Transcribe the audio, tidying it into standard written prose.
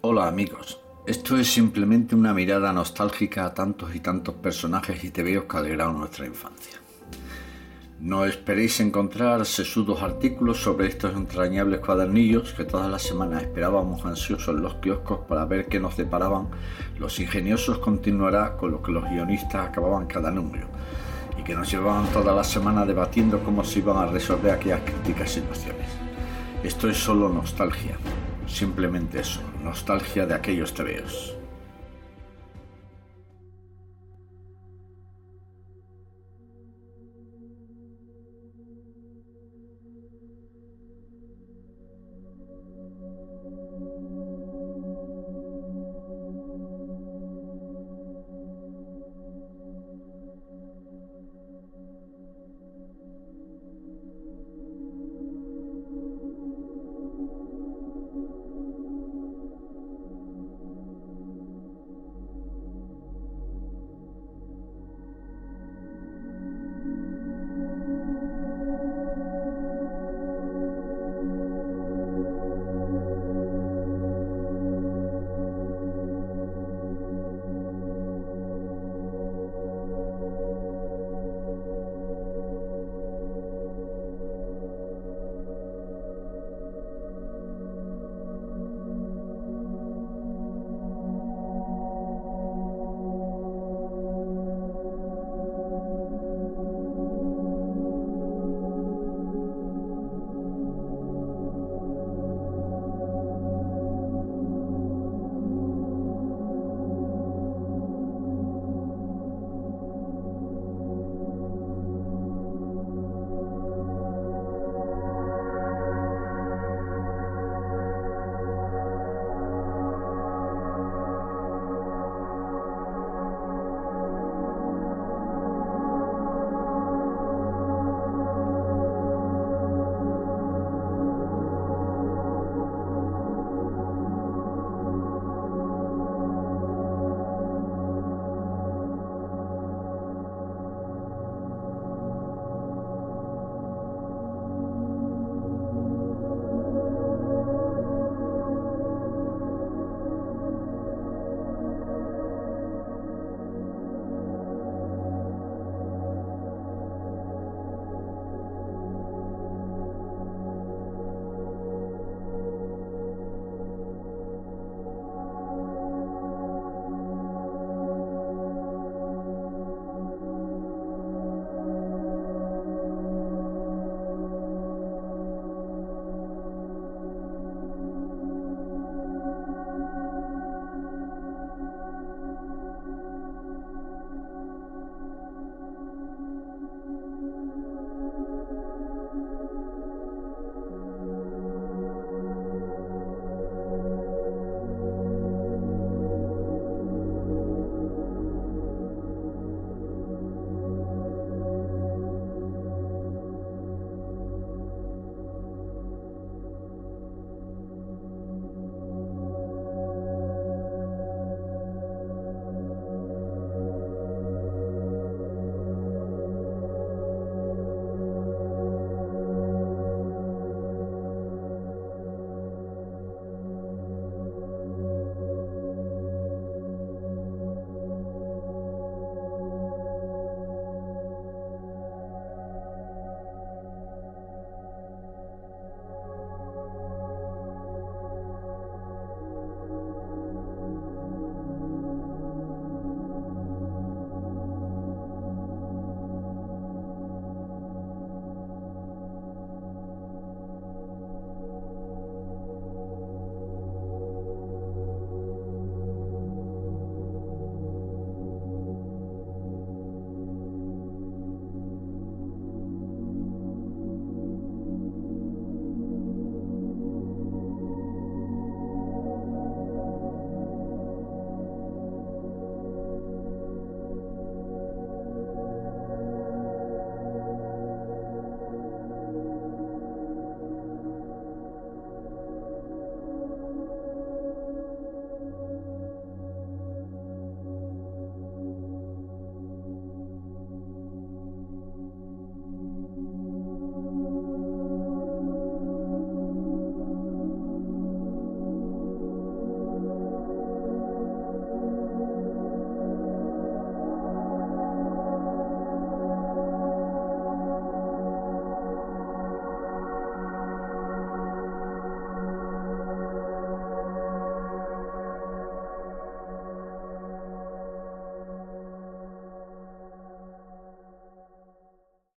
Hola amigos, esto es simplemente una mirada nostálgica a tantos y tantos personajes y tebeos que alegraron nuestra infancia. No esperéis encontrar sesudos artículos sobre estos entrañables cuadernillos que todas las semanas esperábamos ansiosos en los kioscos para ver qué nos deparaban Los Ingeniosos Continuará, con lo que los guionistas acababan cada número, y que nos llevaban toda la semana debatiendo cómo se iban a resolver aquellas críticas situaciones. Esto es solo nostalgia, simplemente eso, nostalgia de aquellos tebeos.